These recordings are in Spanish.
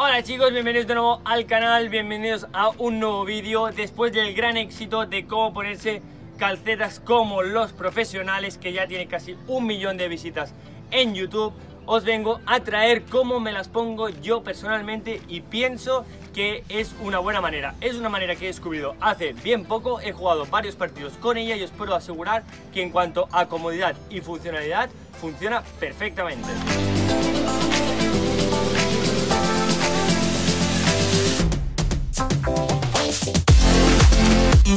Hola chicos, bienvenidos de nuevo al canal, bienvenidos a un nuevo vídeo. Después del gran éxito de cómo ponerse calcetas como los profesionales, que ya tiene casi 1 millón de visitas en YouTube, os vengo a traer cómo me las pongo yo personalmente y pienso que es una buena manera. Es una manera que he descubierto hace bien poco, he jugado varios partidos con ella y os puedo asegurar que en cuanto a comodidad y funcionalidad, funciona perfectamente.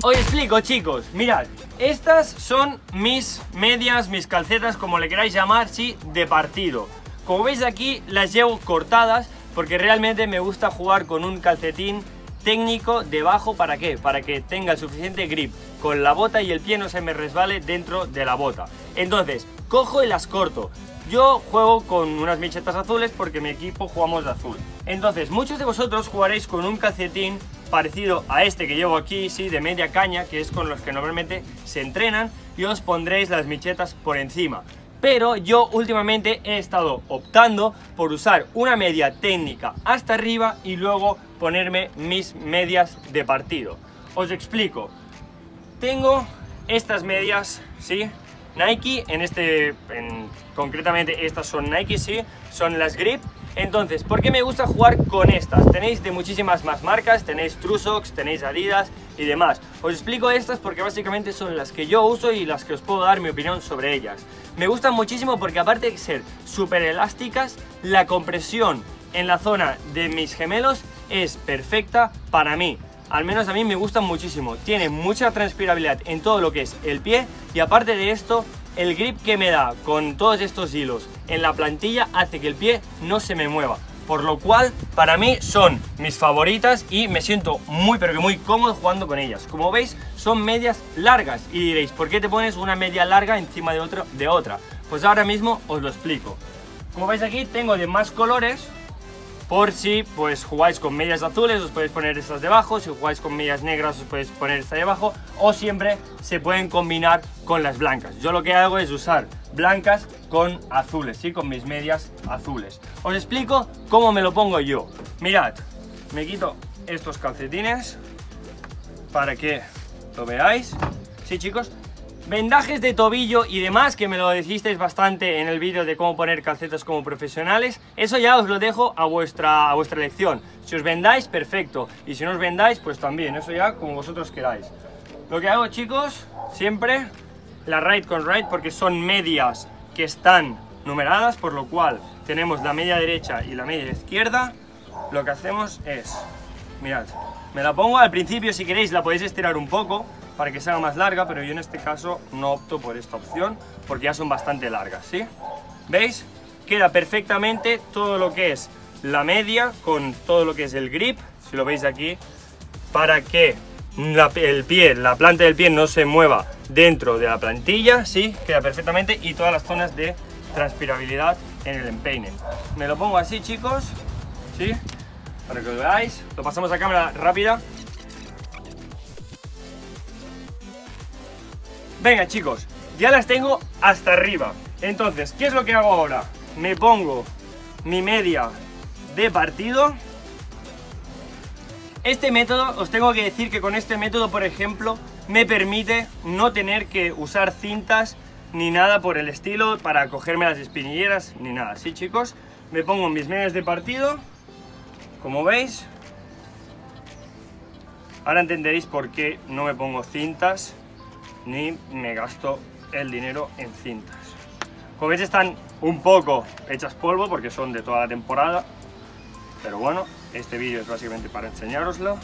Os explico chicos, mirad, estas son mis medias, mis calcetas, como le queráis llamar, sí, de partido. Como veis aquí las llevo cortadas porque realmente me gusta jugar con un calcetín técnico debajo. ¿Para qué? Para que tenga el suficiente grip con la bota y el pie no se me resbale dentro de la bota. Entonces, cojo y las corto. Yo juego con unas michetas azules porque mi equipo jugamos de azul. Entonces, muchos de vosotros jugaréis con un calcetín parecido a este que llevo aquí, sí, de media caña, que es con los que normalmente se entrenan, y os pondréis las michetas por encima. Pero yo últimamente he estado optando por usar una media técnica hasta arriba y luego ponerme mis medias de partido. Os explico. Tengo estas medias, sí, Nike, concretamente estas son Nike, sí, son las Grip. Entonces, ¿por qué me gusta jugar con estas? Tenéis de muchísimas más marcas, tenéis TruSox, tenéis Adidas y demás. Os explico estas porque básicamente son las que yo uso y las que os puedo dar mi opinión sobre ellas. Me gustan muchísimo porque aparte de ser súper elásticas, la compresión en la zona de mis gemelos es perfecta para mí. Al menos a mí me gustan muchísimo. Tienen mucha transpirabilidad en todo lo que es el pie y aparte de esto, el grip que me da con todos estos hilos en la plantilla hace que el pie no se me mueva, por lo cual para mí son mis favoritas y me siento muy pero que muy cómodo jugando con ellas. Como veis, son medias largas y diréis, ¿por qué te pones una media larga encima de otra? Pues ahora mismo os lo explico. Como veis aquí tengo de más colores, por si pues jugáis con medias azules os podéis poner estas debajo, si jugáis con medias negras os podéis poner esta debajo, o siempre se pueden combinar con las blancas. Yo lo que hago es usar blancas con azules, ¿sí? Con mis medias azules. Os explico cómo me lo pongo yo. Mirad, me quito estos calcetines para que lo veáis. Sí chicos, vendajes de tobillo y demás, que me lo decisteis bastante en el vídeo de cómo poner calcetas como profesionales. Eso ya os lo dejo a vuestra elección. Si os vendáis, perfecto. Y si no os vendáis, pues también. Eso ya como vosotros queráis. Lo que hago, chicos, siempre la right con right, porque son medias que están numeradas, por lo cual tenemos la media derecha y la media izquierda. Lo que hacemos es, mirad, me la pongo al principio, si queréis la podéis estirar un poco para que sea más larga, pero yo en este caso no opto por esta opción porque ya son bastante largas, ¿sí? ¿Veis? Queda perfectamente todo lo que es la media con todo lo que es el grip, si lo veis aquí, para que la planta del pie no se mueva dentro de la plantilla, ¿sí? Queda perfectamente, y todas las zonas de transpirabilidad en el empeine. Me lo pongo así, chicos, ¿sí? Para que lo veáis, lo pasamos a cámara rápida. Venga chicos, ya las tengo hasta arriba. Entonces, ¿qué es lo que hago ahora? Me pongo mi media de partido. Este método, os tengo que decir que con este método, por ejemplo, me permite no tener que usar cintas ni nada por el estilo para cogerme las espinilleras ni nada. ¿Sí chicos? Me pongo mis medias de partido, como veis. Ahora entenderéis por qué no me pongo cintas ni me gasto el dinero en cintas. Como veis están un poco hechas polvo porque son de toda la temporada, pero bueno, este vídeo es básicamente para enseñároslo.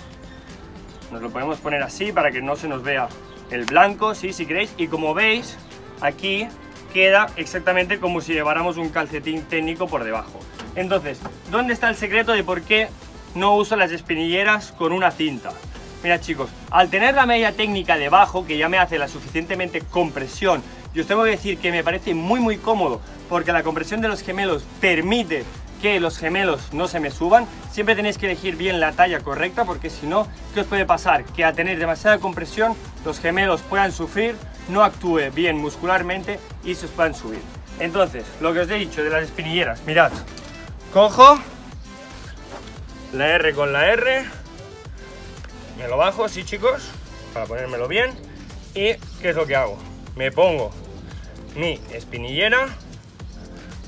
Nos lo podemos poner así para que no se nos vea el blanco, sí, si queréis, y como veis aquí queda exactamente como si lleváramos un calcetín técnico por debajo. Entonces, ¿dónde está el secreto de por qué no uso las espinilleras con una cinta? Mira chicos, al tener la media técnica debajo, que ya me hace la suficientemente compresión, yo os tengo que decir que me parece muy muy cómodo, porque la compresión de los gemelos permite que los gemelos no se me suban. Siempre tenéis que elegir bien la talla correcta, porque si no, ¿qué os puede pasar? Que al tener demasiada compresión, los gemelos puedan sufrir, no actúe bien muscularmente y se os puedan subir. Entonces, lo que os he dicho de las espinilleras, mirad, cojo, la R con la R, me lo bajo así, chicos, para ponérmelo bien. Y ¿qué es lo que hago? Me pongo mi espinillera,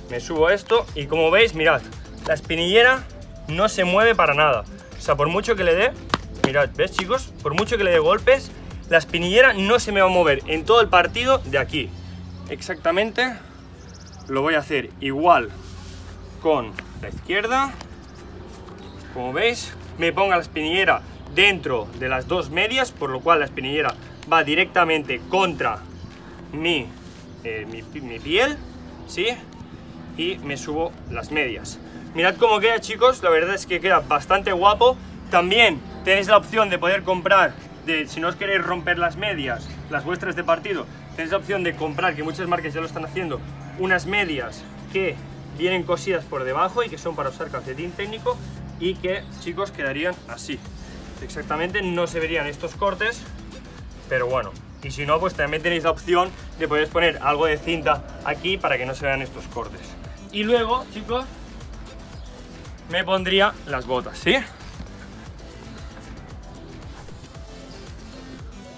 me subo esto y como veis, mirad, la espinillera no se mueve para nada. O sea, por mucho que le dé, mirad, ¿ves, chicos? Por mucho que le dé golpes, la espinillera no se me va a mover en todo el partido de aquí. Exactamente lo voy a hacer igual con la izquierda. Como veis, me pongo la espinillera dentro de las dos medias, por lo cual la espinillera va directamente contra mi piel, ¿sí? Y me subo las medias. Mirad cómo queda, chicos, la verdad es que queda bastante guapo. También tenéis la opción de poder comprar, si no os queréis romper las medias, las vuestras de partido, tenéis la opción de comprar, que muchas marcas ya lo están haciendo, unas medias que vienen cosidas por debajo y que son para usar calcetín técnico y que, chicos, quedarían así. Exactamente, no se verían estos cortes, pero bueno. Y si no, pues también tenéis la opción de poder poner algo de cinta aquí para que no se vean estos cortes. Y luego, chicos, me pondría las botas, ¿sí?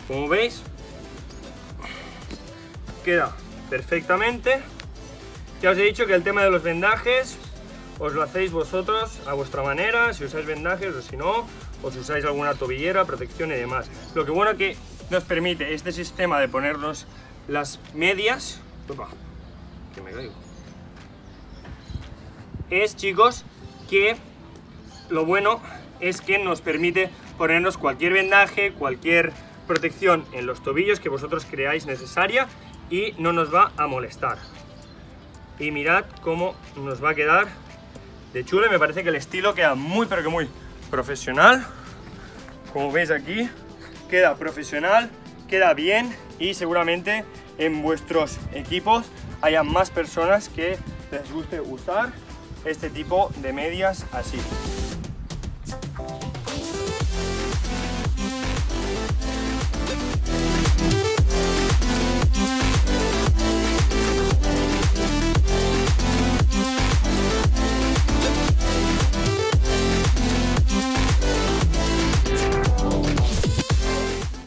Como veis, queda perfectamente. Ya os he dicho que el tema de los vendajes os lo hacéis vosotros a vuestra manera, si usáis vendajes o si no, o si usáis alguna tobillera, protección y demás. Lo que bueno que nos permite este sistema de ponernos las medias, opa, que me caigo, es, chicos, que lo bueno es que nos permite ponernos cualquier vendaje, cualquier protección en los tobillos que vosotros creáis necesaria y no nos va a molestar. Y mirad cómo nos va a quedar de chulo. Me parece que el estilo queda muy pero que muy profesional. Como veis aquí, queda profesional, queda bien y seguramente en vuestros equipos haya más personas que les guste usar este tipo de medias así.